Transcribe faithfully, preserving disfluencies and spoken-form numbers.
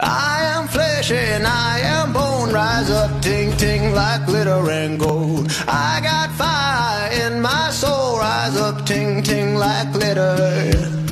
I am flesh and I am bone, rise up, ting ting like glitter and gold. I got fire in my soul, rise up, ting ting like glitter.